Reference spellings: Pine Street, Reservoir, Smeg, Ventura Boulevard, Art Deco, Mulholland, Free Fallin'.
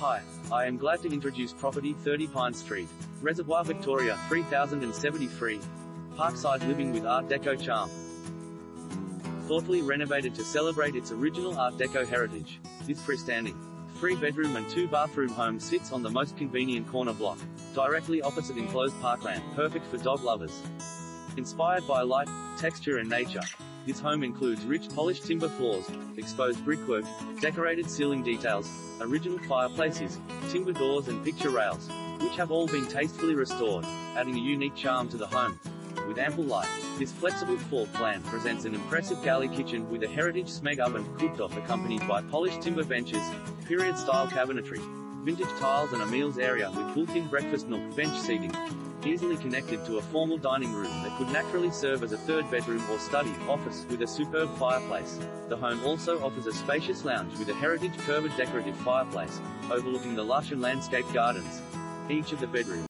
Hi, I am glad to introduce property 30 Pine Street, Reservoir, Victoria 3073, Parkside living with Art Deco charm. Thoughtfully renovated to celebrate its original Art Deco heritage, this freestanding, 3-bedroom and 2-bathroom home sits on the most convenient corner block, directly opposite enclosed parkland, perfect for dog lovers. Inspired by light, texture and nature, this home includes rich polished timber floors, exposed brickwork, decorated ceiling details, original fireplaces, timber doors and picture rails, which have all been tastefully restored, adding a unique charm to the home. With ample light, this flexible floor plan presents an impressive galley kitchen with a heritage Smeg oven cooked-off accompanied by polished timber benches, period-style cabinetry, vintage tiles and a meals area with built-in breakfast nook bench seating, easily connected to a formal dining room that could naturally serve as a third bedroom or study office with a superb fireplace. The home also offers a spacious lounge with a heritage curved decorative fireplace, overlooking the lush and landscaped gardens. Each of the bedrooms